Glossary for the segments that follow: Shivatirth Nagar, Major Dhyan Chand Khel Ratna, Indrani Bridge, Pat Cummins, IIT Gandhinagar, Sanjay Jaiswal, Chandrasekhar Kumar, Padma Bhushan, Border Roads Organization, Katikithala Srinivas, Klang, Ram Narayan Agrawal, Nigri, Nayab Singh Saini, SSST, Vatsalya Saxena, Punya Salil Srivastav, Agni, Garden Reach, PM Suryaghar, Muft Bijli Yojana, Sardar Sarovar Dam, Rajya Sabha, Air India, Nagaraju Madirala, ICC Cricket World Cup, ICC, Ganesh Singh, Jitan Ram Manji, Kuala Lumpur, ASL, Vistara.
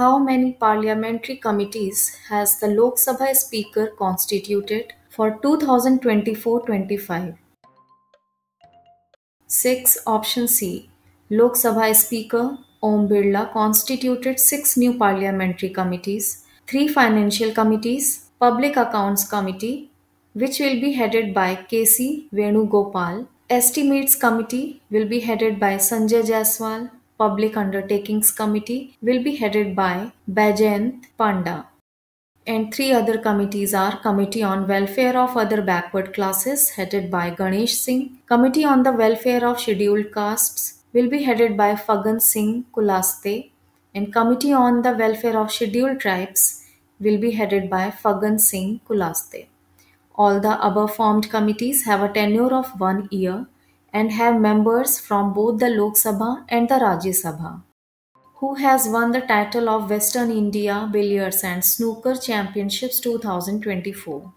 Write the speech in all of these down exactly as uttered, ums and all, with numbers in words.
How many parliamentary committees has the Lok Sabha Speaker constituted for two thousand twenty-four to twenty-five? six. Option C. Lok Sabha Speaker Om Birla constituted six new parliamentary committees, three financial committees, Public Accounts Committee, which will be headed by K C. Venu Gopal. Estimates Committee will be headed by Sanjay Jaiswal. Public Undertakings Committee will be headed by Bajanth Panda. And three other committees are Committee on Welfare of Other Backward Classes headed by Ganesh Singh. Committee on the Welfare of Scheduled Castes will be headed by Phagan Singh Kulaste. And Committee on the Welfare of Scheduled Tribes will be headed by Phagan Singh Kulaste. All the above formed committees have a tenure of one year and have members from both the Lok Sabha and the Rajya Sabha. Who has won the title of Western India Billiards and Snooker Championships twenty twenty-four?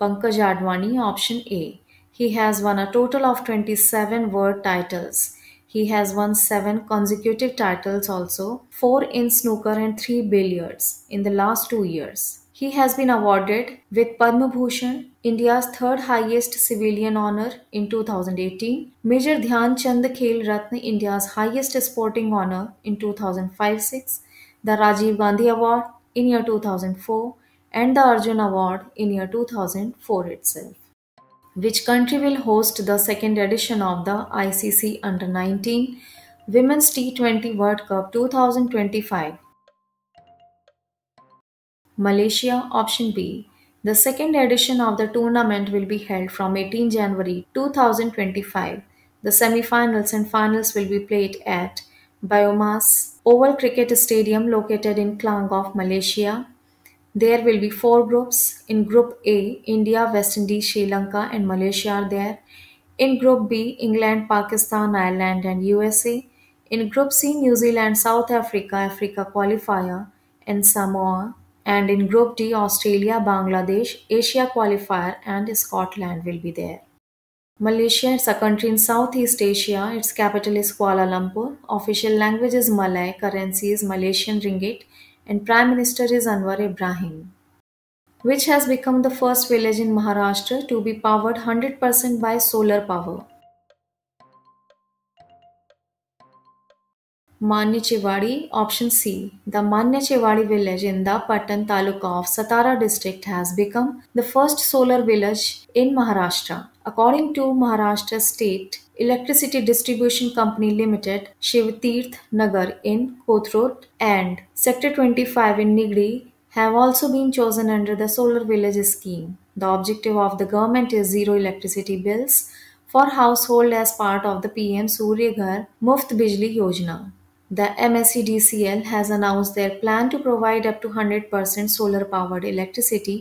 Pankaj Advani, option A. He has won a total of twenty-seven world titles. He has won seven consecutive titles also, four in snooker and three billiards in the last two years. He has been awarded with Padma Bhushan, India's third highest civilian honor, in two thousand eighteen, Major Dhyan Chand Khel Ratna, India's highest sporting honor, in two thousand five to six, the Rajiv Gandhi Award in year two thousand four, and the Arjuna Award in year two thousand four itself. Which country will host the second edition of the I C C Under nineteen Women's T twenty World Cup twenty twenty-five? Malaysia, option B. The second edition of the tournament will be held from eighteenth January two thousand twenty-five. The semi-finals and finals will be played at Biomas Oval Cricket Stadium located in Klang of Malaysia. There will be four groups. In Group A, India, West Indies, Sri Lanka and Malaysia are there. In Group B, England, Pakistan, Ireland and U S A. In Group C, New Zealand, South Africa, Africa qualifier and Samoa. And in Group D, Australia, Bangladesh, Asia qualifier and Scotland will be there. Malaysia is a country in Southeast Asia. Its capital is Kuala Lumpur. Official language is Malay. Currency is Malaysian ringgit. And Prime Minister is Anwar Ibrahim. Which has become the first village in Maharashtra to be powered one hundred percent by solar power? Mani Chivadi, option C. The Mani Chivadi village in the Patan Taluk of Satara district has become the first solar village in Maharashtra. According to Maharashtra State Electricity Distribution Company Limited, Shivatirth Nagar in Kothrud and Sector twenty-five in Nigri have also been chosen under the Solar Village scheme. The objective of the government is zero electricity bills for household as part of the P M Suryaghar Muft Bijli Yojana. The M S E D C L has announced their plan to provide up to one hundred percent solar-powered electricity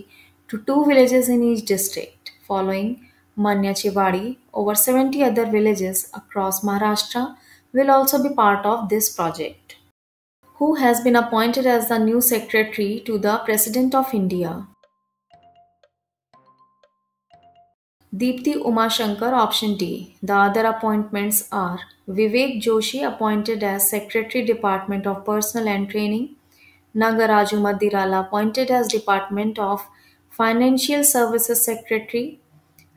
to two villages in each district, following Mani Chivadi. Over seventy other villages across Maharashtra will also be part of this project. Who has been appointed as the new secretary to the President of India? Deepti Uma Shankar, option D. The other appointments are Vivek Joshi, appointed as Secretary, Department of Personnel and Training; Nagaraju Madirala, appointed as Department of Financial Services Secretary;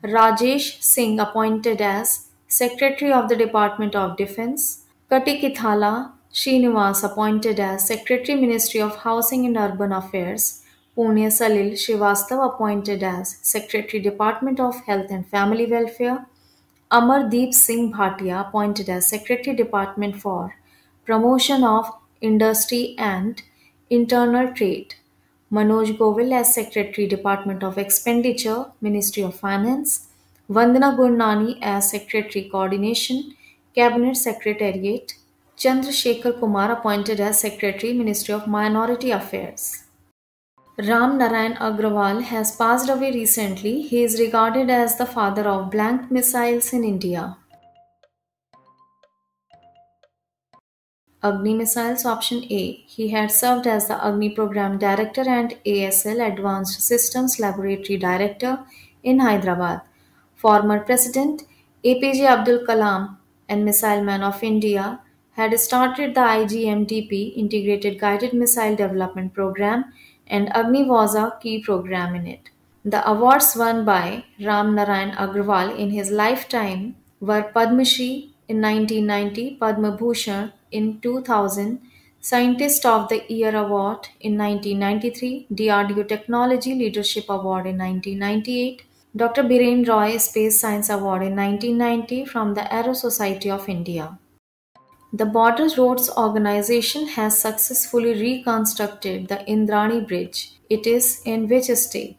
Rajesh Singh, appointed as Secretary of the Department of Defense; Katikithala Srinivas, appointed as Secretary, Ministry of Housing and Urban Affairs; Punya Salil Srivastav, appointed as Secretary, Department of Health and Family Welfare; Amardeep Singh Bhatia, appointed as Secretary, Department for Promotion of Industry and Internal Trade; Manoj Govil as Secretary, Department of Expenditure, Ministry of Finance; Vandana Gurnani as Secretary, Coordination, Cabinet Secretariat; Chandrasekhar Kumar, appointed as Secretary, Ministry of Minority Affairs. Ram Narayan Agrawal has passed away recently. He is regarded as the father of blank missiles in India. Agni missiles, option A. He had served as the Agni program director and A S L Advanced Systems Laboratory director in Hyderabad. Former President A P J Abdul Kalam and Missile Man of India had started the I G M D P Integrated Guided Missile Development Program, and Agni was a key program in it. The awards won by Ram Narayan Agrawal in his lifetime were Padma Shri in nineteen ninety, Padma Bhushan in two thousand, Scientist of the Year Award in nineteen ninety-three, D R D O Technology Leadership Award in nineteen ninety-eight, Doctor Biren Roy Space Science Award in nineteen ninety from the Aero Society of India. The Border Roads Organization has successfully reconstructed the Indrani Bridge. It is in which state?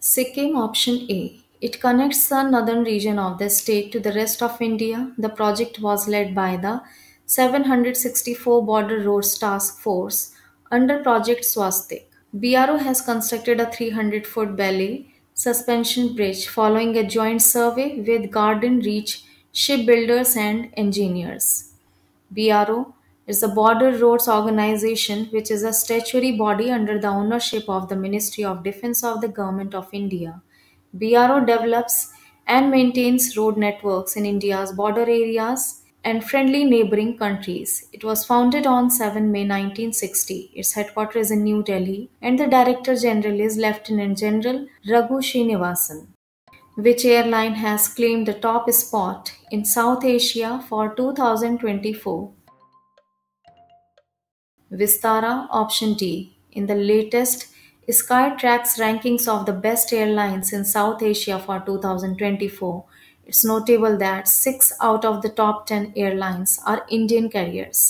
Sikkim, option A. It connects the northern region of the state to the rest of India. The project was led by the seven hundred sixty-four Border Roads Task Force under Project Swastik. B R O has constructed a three hundred foot belly suspension bridge following a joint survey with Garden Reach shipbuilders and engineers. B R O is the Border Roads Organization, which is a statutory body under the ownership of the Ministry of Defence of the Government of India. B R O develops and maintains road networks in India's border areas and friendly neighboring countries. It was founded on seventh of May nineteen sixty. Its headquarters is in New Delhi, and the Director General is Lieutenant General Raghu Srinivasan. Which airline has claimed the top spot in South Asia for two thousand twenty-four? Vistara, option D. In the latest Skytrax rankings of the best airlines in South Asia for two thousand twenty-four, it's notable that six out of the top ten airlines are Indian carriers.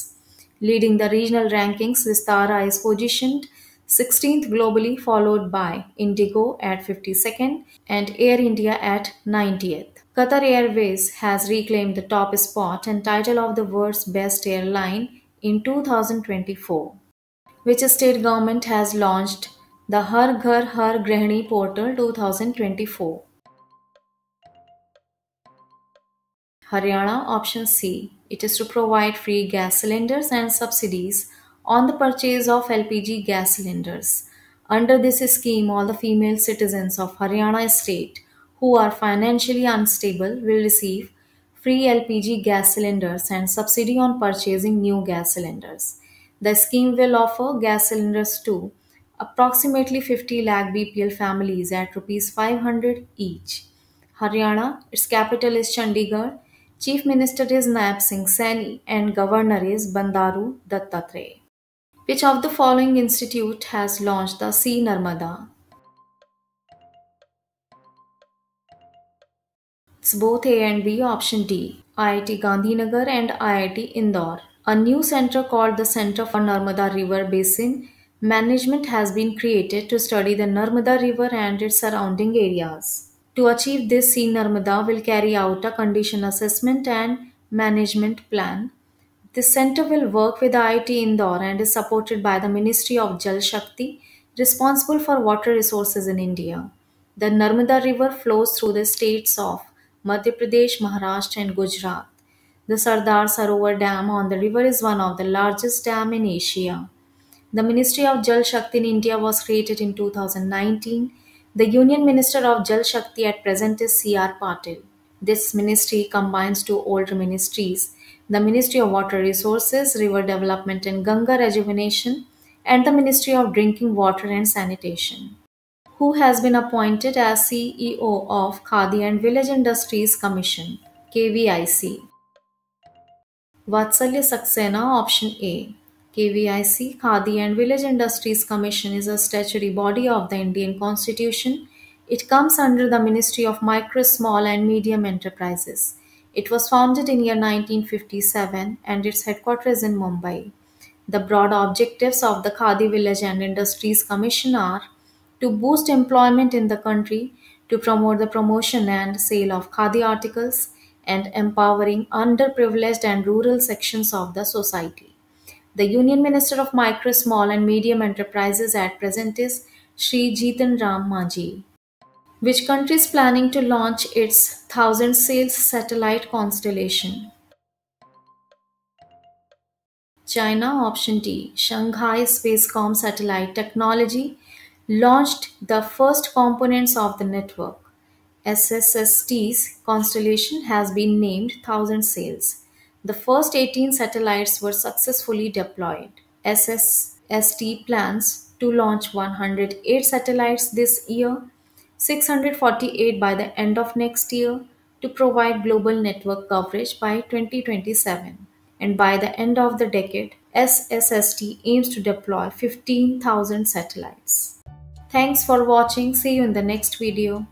Leading the regional rankings, Vistara is positioned sixteenth globally, followed by Indigo at fifty-second and Air India at ninetieth. Qatar Airways has reclaimed the top spot and title of the world's best airline in two thousand twenty-four. Which state government has launched the Har Ghar Har Grihani Portal two thousand twenty-four? Haryana, option C. It is to provide free gas cylinders and subsidies on the purchase of L P G gas cylinders. Under this scheme, all the female citizens of Haryana state who are financially unstable will receive free L P G gas cylinders and subsidy on purchasing new gas cylinders. The scheme will offer gas cylinders to approximately fifty lakh B P L families at rupees five hundred each. Haryana, its capital is Chandigarh. Chief Minister is Nayab Singh Saini and Governor is Bandaru Dattatreya. Which of the following institute has launched the C. Narmada? It's both A and B, option D. I I T Gandhinagar and I I T Indore. A new center called the Center for Narmada River Basin Management has been created to study the Narmada River and its surrounding areas. To achieve this, C. Narmada will carry out a condition assessment and management plan. This center will work with I I T Indore and is supported by the Ministry of Jal Shakti, responsible for water resources in India. The Narmada River flows through the states of Madhya Pradesh, Maharashtra and Gujarat. The Sardar Sarovar Dam on the river is one of the largest dams in Asia. The Ministry of Jal Shakti in India was created in two thousand nineteen. The Union Minister of Jal Shakti at present is C R Patil. This ministry combines two older ministries, the Ministry of Water Resources, River Development and Ganga Rejuvenation, and the Ministry of Drinking Water and Sanitation. Who has been appointed as C E O of Khadi and Village Industries Commission, K V I C? Vatsalya Saxena, option A. K V I C, Khadi and Village Industries Commission, is a statutory body of the Indian Constitution. It comes under the Ministry of Micro, Small and Medium Enterprises. It was founded in year nineteen fifty-seven and its headquarters in Mumbai. The broad objectives of the Khadi Village and Industries Commission are to boost employment in the country, to promote the promotion and sale of Khadi articles, and empowering underprivileged and rural sections of the society. The Union Minister of Micro, Small and Medium Enterprises at present is Shri Jitan Ram Manji. Which country is planning to launch its thousand sails satellite constellation? China, option D. Shanghai Spacecom Satellite Technology launched the first components of the network. S S S T's constellation has been named Thousand Sails. The first eighteen satellites were successfully deployed. S S S T plans to launch one hundred eight satellites this year, six hundred forty-eight by the end of next year, to provide global network coverage by twenty twenty-seven. And by the end of the decade, S S S T aims to deploy fifteen thousand satellites. Thanks for watching. See you in the next video.